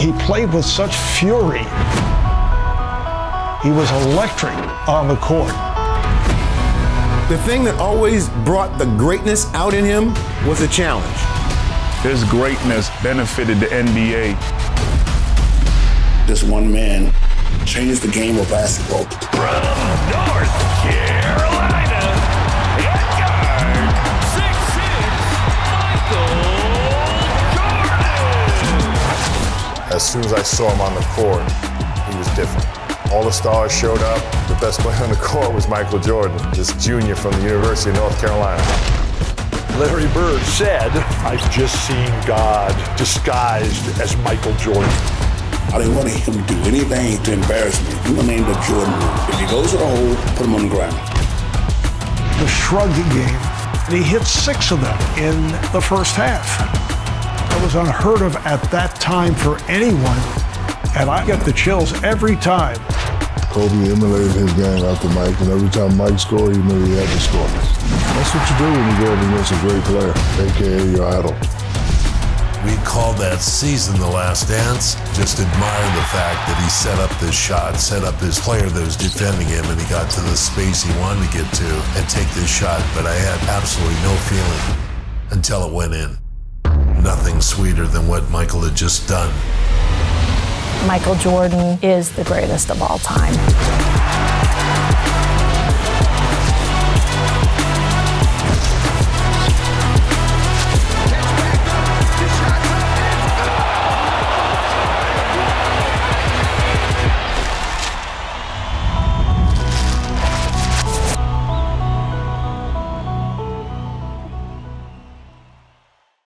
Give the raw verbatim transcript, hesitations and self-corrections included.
He played with such fury. He was electric on the court. The thing that always brought the greatness out in him was a challenge. His greatness benefited the N B A. This one man changed the game of basketball. From North Carolina, head guard, six six, Michael Jordan. As soon as I saw him on the court, he was different. All the stars showed up. The best player on the court was Michael Jordan, this junior from the University of North Carolina. Larry Bird said, "I've just seen God disguised as Michael Jordan." I didn't want him to do anything to embarrass me. I'm going to name the Jordan rule. If he goes to the hole, put him on the ground. The shrugging game, and he hit six of them in the first half. That was unheard of at that time for anyone, and I get the chills every time. Kobe emulated his game after Mike, and every time Mike scored, he knew he had to score. That's what you do when you go up against a great player, A K A your idol. We called that season The Last Dance. Just admire the fact that he set up this shot, set up this player that was defending him, and he got to the space he wanted to get to and take this shot, but I had absolutely no feeling until it went in. Nothing sweeter than what Michael had just done. Michael Jordan is the greatest of all time.